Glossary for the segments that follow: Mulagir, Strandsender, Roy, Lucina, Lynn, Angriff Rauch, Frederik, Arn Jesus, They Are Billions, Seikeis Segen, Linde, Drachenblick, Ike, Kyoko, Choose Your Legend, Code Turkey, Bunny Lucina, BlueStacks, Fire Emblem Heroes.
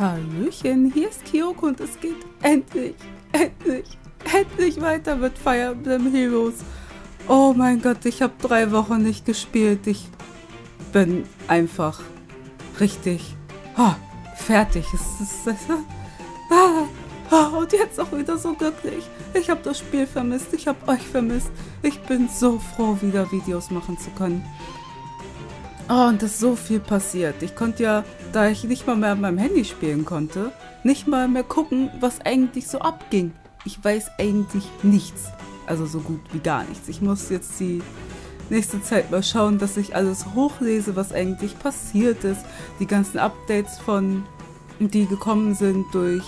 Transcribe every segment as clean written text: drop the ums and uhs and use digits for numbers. Hallöchen, hier ist Kyoko und es geht endlich weiter mit Fire Emblem Heroes. Oh mein Gott, ich habe 3 Wochen nicht gespielt. Ich bin einfach richtig fertig. Und jetzt auch wieder so glücklich. Ich habe das Spiel vermisst, ich habe euch vermisst. Ich bin so froh, wieder Videos machen zu können. Oh, und es ist so viel passiert. Ich konnte ja, da ich nicht mal mehr an meinem Handy spielen konnte, nicht mal mehr gucken, was eigentlich so abging. Ich weiß eigentlich nichts. Also so gut wie gar nichts. Ich muss jetzt die nächste Zeit mal schauen, dass ich alles hochlese, was eigentlich passiert ist. Die ganzen Updates die gekommen sind durch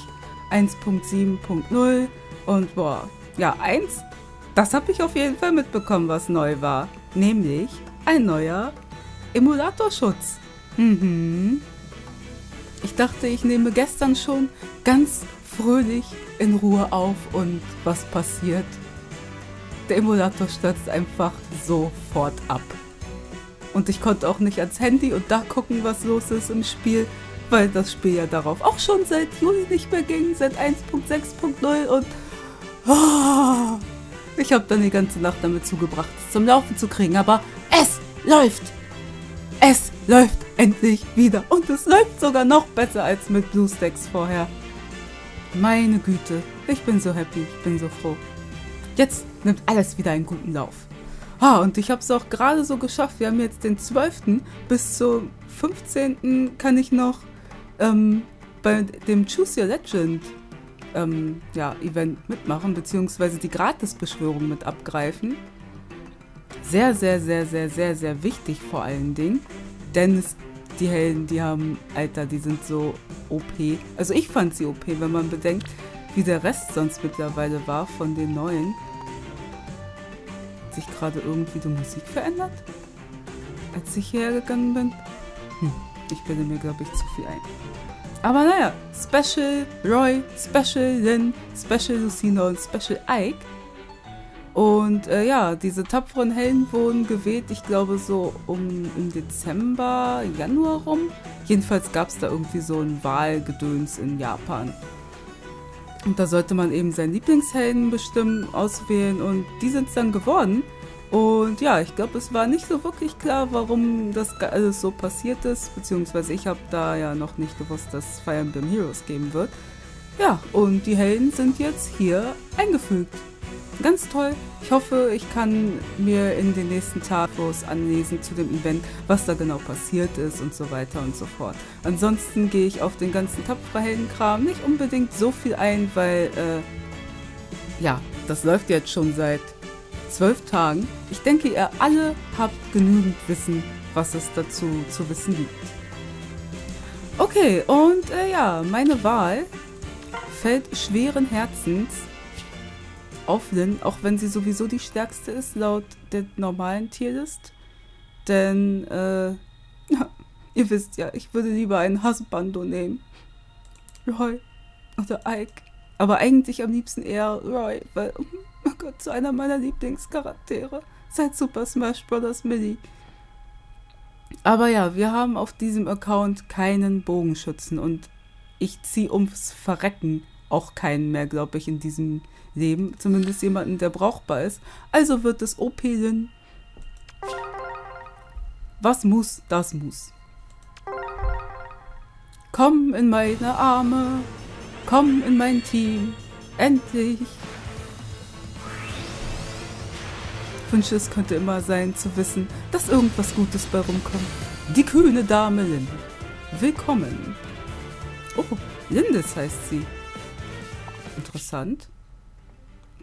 1.7.0 und boah, ja 1, das habe ich auf jeden Fall mitbekommen, was neu war. Nämlich ein neuer Emulatorschutz. Mhm. Ich dachte, ich nehme gestern schon ganz fröhlich in Ruhe auf und was passiert? Der Emulator stürzt einfach sofort ab. Und ich konnte auch nicht ans Handy und da gucken, was los ist im Spiel, weil das Spiel ja darauf auch schon seit Juli nicht mehr ging, seit 1.6.0 und ich habe dann die ganze Nacht damit zugebracht, es zum Laufen zu kriegen, aber es läuft! Es läuft endlich wieder und es läuft sogar noch besser als mit BlueStacks vorher. Meine Güte, ich bin so happy, ich bin so froh. Jetzt nimmt alles wieder einen guten Lauf. Und ich habe es auch gerade so geschafft. Wir haben jetzt den 12. bis zum 15. kann ich noch bei dem Choose Your Legend Event mitmachen, beziehungsweise die Gratisbeschwörung mit abgreifen. Sehr wichtig vor allen Dingen, denn die Helden, die haben, Alter, die sind so OP. Also ich fand sie OP, wenn man bedenkt, wie der Rest sonst mittlerweile war von den Neuen. Hat sich gerade irgendwie die Musik verändert, als ich hierher gegangen bin? Ich bilde mir, glaube ich, zu viel ein. Aber naja, Special Roy, Special Lynn, Special Lucina und Special Ike. Und ja, diese tapferen Helden wurden gewählt, ich glaube so im Dezember, Januar rum. Jedenfalls gab es da irgendwie so ein Wahlgedöns in Japan. Und da sollte man eben seinen Lieblingshelden bestimmen, auswählen und die sind es dann geworden. Und ja, ich glaube, es war nicht so wirklich klar, warum das alles so passiert ist, beziehungsweise ich habe da ja noch nicht gewusst, dass es Fire Emblem Heroes geben wird. Ja, und die Helden sind jetzt hier eingefügt. Ganz toll. Ich hoffe, ich kann mir in den nächsten Tagen was anlesen zu dem Event, was da genau passiert ist und so weiter und so fort. Ansonsten gehe ich auf den ganzen Tapferheldenkram nicht unbedingt so viel ein, weil, ja, das läuft jetzt schon seit 12 Tagen. Ich denke, ihr alle habt genügend Wissen, was es dazu zu wissen gibt. Okay, und ja, meine Wahl fällt schweren Herzens auf Lynn, auch wenn sie sowieso die stärkste ist, laut der normalen Tierlist. Denn, ihr wisst ja, ich würde lieber einen Husbando nehmen. Roy oder Ike. Aber eigentlich am liebsten eher Roy, weil, oh Gott, so einer meiner Lieblingscharaktere. Seit Super Smash Bros. Melee. Aber ja, wir haben auf diesem Account keinen Bogenschützen und ich ziehe ums Verrecken auch keinen mehr, glaube ich, in diesem Leben. Zumindest jemanden, der brauchbar ist. Also wird es OP-Lin. Was muss, das muss. Komm in meine Arme. Komm in mein Team. Endlich. Ich wünsche, es könnte immer sein, zu wissen, dass irgendwas Gutes bei rumkommt. Die kühne Dame Lin. Willkommen. Oh, Linde heißt sie. Interessant.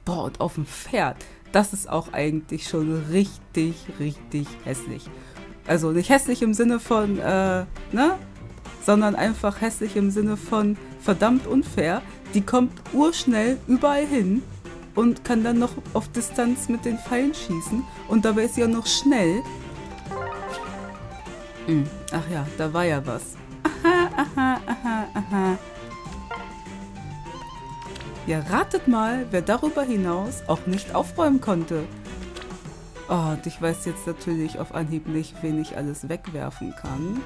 Boah, und auf dem Pferd. Das ist auch eigentlich schon richtig hässlich. Also nicht hässlich im Sinne von, ne? Sondern einfach hässlich im Sinne von verdammt unfair. Die kommt urschnell überall hin und kann dann noch auf Distanz mit den Pfeilen schießen. Und dabei ist sie ja noch schnell. Ach ja, da war ja was. Aha. Ja, ratet mal, wer darüber hinaus auch nicht aufräumen konnte. Oh, und ich weiß jetzt natürlich auf Anhieb nicht, wen ich alles wegwerfen kann.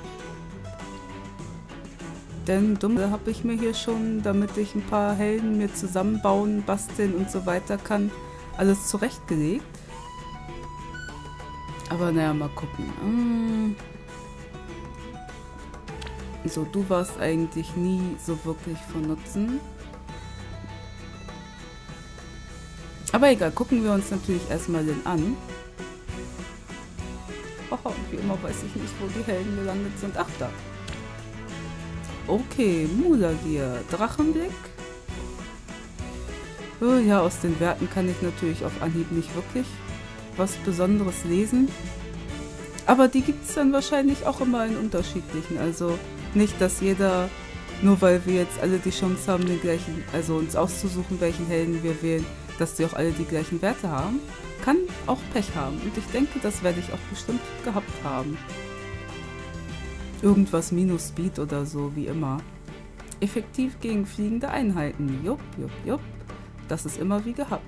Denn dumme habe ich mir hier schon, damit ich ein paar Helden mir zusammenbauen, basteln und so weiter kann, alles zurechtgelegt. Aber naja, mal gucken. So, du warst eigentlich nie so wirklich von Nutzen. Aber egal, gucken wir uns natürlich erstmal den an. Oh, wie immer weiß ich nicht, wo die Helden gelandet sind. Ach, da. Okay, Mulagir, Drachenblick. Oh, ja, aus den Werten kann ich natürlich auf Anhieb nicht wirklich was Besonderes lesen. Aber die gibt es dann wahrscheinlich auch immer in unterschiedlichen. Also nicht, dass jeder, nur weil wir jetzt alle die Chance haben, den gleichen, also uns auszusuchen, welchen Helden wir wählen, dass die auch alle die gleichen Werte haben, kann auch Pech haben. Und ich denke, das werde ich auch bestimmt gehabt haben. Irgendwas minus Speed oder so, wie immer. Effektiv gegen fliegende Einheiten. Jupp, jupp, jupp. Das ist immer wie gehabt.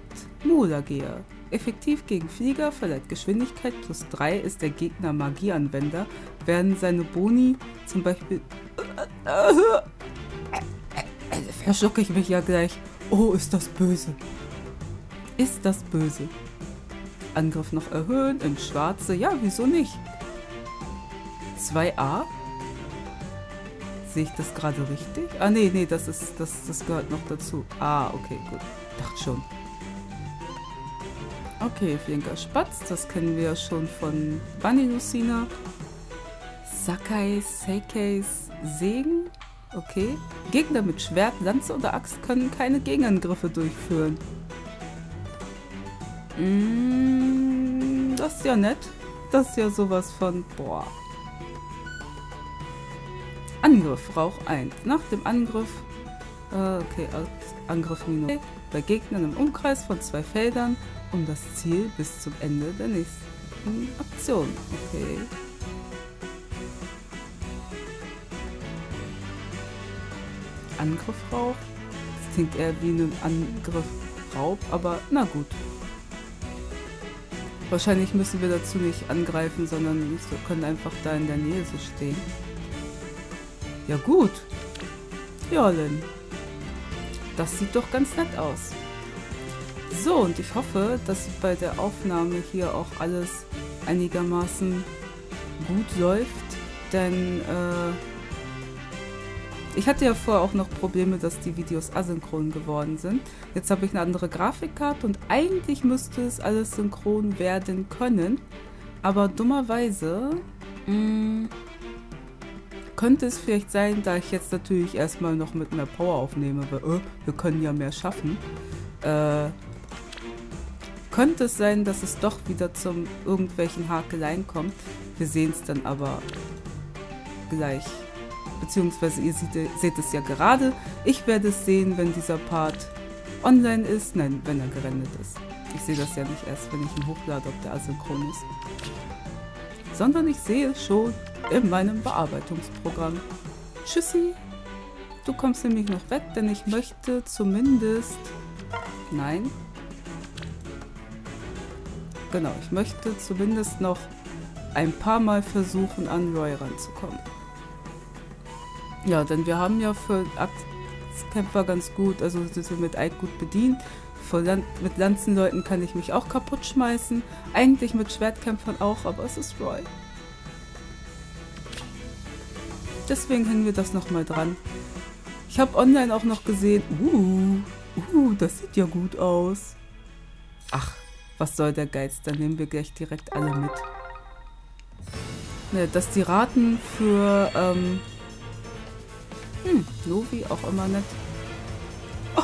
Mulagir. Effektiv gegen Flieger, verleiht Geschwindigkeit plus 3, ist der Gegner Magieanwender, werden seine Boni zum Beispiel... Verschlucke ich mich ja gleich. Oh, ist das böse. Ist das böse. Angriff noch erhöhen, im Schwarze, ja, wieso nicht? 2a? Sehe ich das gerade richtig? Ah, nee, nee, das gehört noch dazu. Ah, okay, gut. Dachte schon. Okay, flinker Spatz, das kennen wir ja schon von Bunny Lucina. Seikeis Segen. Okay. Gegner mit Schwert, Lanze oder Axt können keine Gegenangriffe durchführen. Das ist ja nett. Das ist ja sowas von... Boah. Angriff, Rauch 1. Nach dem Angriff... okay, Angriff minus. Okay. Bei Gegnern im Umkreis von 2 Feldern um das Ziel bis zum Ende der nächsten Aktion. Okay. Angriff, Rauch. Das klingt eher wie ein Angriff, Raub, aber na gut. Wahrscheinlich müssen wir dazu nicht angreifen, sondern wir können einfach da in der Nähe so stehen. Ja gut. Ja, Lynn. Das sieht doch ganz nett aus. So, und ich hoffe, dass bei der Aufnahme hier auch alles einigermaßen gut läuft. Denn ich hatte ja vorher auch noch Probleme, dass die Videos asynchron geworden sind. Jetzt habe ich eine andere Grafikkarte und eigentlich müsste es alles synchron werden können. Aber dummerweise könnte es vielleicht sein, da ich jetzt natürlich erstmal noch mit mehr Power aufnehme, weil wir können ja mehr schaffen. Könnte es sein, dass es doch wieder zum irgendwelchen Hakeleien kommt. Wir sehen es dann aber gleich. Beziehungsweise ihr seht es ja gerade. Ich werde es sehen, wenn dieser Part online ist. Nein, wenn er gerendet ist. Ich sehe das ja nicht erst, wenn ich ihn hochlade, ob der asynchron ist. Sondern ich sehe es schon in meinem Bearbeitungsprogramm. Tschüssi. Du kommst nämlich noch weg, denn ich möchte zumindest... Nein. Genau, ich möchte zumindest noch ein paar Mal versuchen, an Roy ranzukommen. Ja, denn wir haben ja für Axtkämpfer ganz gut, also sind wir mit Ike gut bedient. Mit Lanzenleuten kann ich mich auch kaputt schmeißen. Eigentlich mit Schwertkämpfern auch, aber es ist Roy. Deswegen hängen wir das nochmal dran. Ich habe online auch noch gesehen, das sieht ja gut aus. Ach, was soll der Geiz, dann nehmen wir gleich direkt alle mit. Ne, dass die Raten für, Novi auch immer nett. Oh,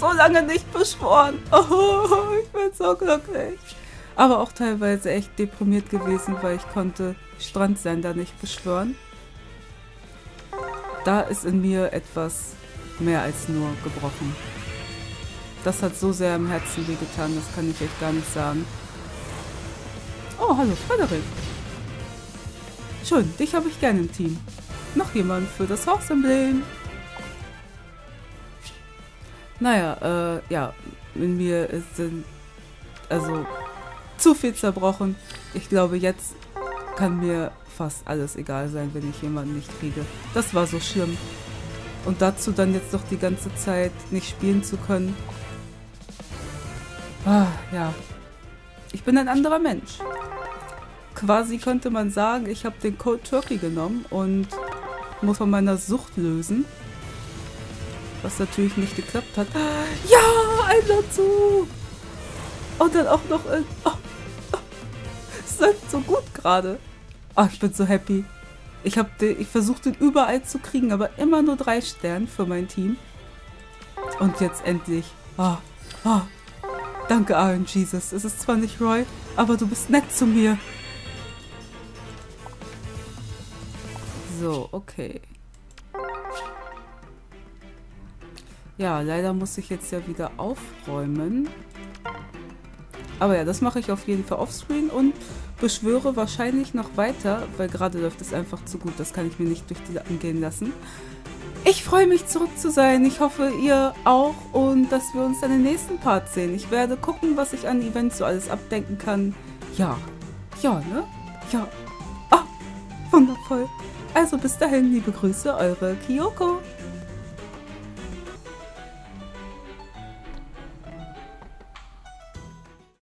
so lange nicht beschworen. Oh, ich bin so glücklich. Aber auch teilweise echt deprimiert gewesen, weil ich konnte Strandsender nicht beschwören. Da ist in mir etwas mehr als nur gebrochen. Das hat so sehr im Herzen wehgetan, das kann ich euch gar nicht sagen. Oh, hallo Frederik. Schön, dich habe ich gerne im Team. Noch jemand für das Horse-Emblem. Naja, ja, in mir ist also zu viel zerbrochen. Ich glaube, jetzt kann mir fast alles egal sein, wenn ich jemanden nicht kriege. Das war so schlimm. Und dazu dann jetzt noch die ganze Zeit nicht spielen zu können. Ah, ja. Ich bin ein anderer Mensch. Quasi könnte man sagen, ich habe den Code Turkey genommen und muss von meiner Sucht lösen. Was natürlich nicht geklappt hat. Ja, ein dazu! Und dann auch noch in... Oh, oh. Es läuft so gut gerade. Oh, ich bin so happy. Ich versuche den überall zu kriegen, aber immer nur 3 Sterne für mein Team. Und jetzt endlich. Oh, oh. Danke, Arn Jesus. Es ist zwar nicht Roy, aber du bist nett zu mir. So, okay. Ja, leider muss ich jetzt ja wieder aufräumen. Aber ja, das mache ich auf jeden Fall offscreen und beschwöre wahrscheinlich noch weiter, weil gerade läuft es einfach zu gut. Das kann ich mir nicht durch die Lappen gehen lassen. Ich freue mich, zurück zu sein. Ich hoffe, ihr auch und dass wir uns dann im nächsten Part sehen. Ich werde gucken, was ich an Events so alles abdenken kann. Ja. Ja, ne? Ja. Ah, wundervoll. Also bis dahin, liebe Grüße, eure Kyoko.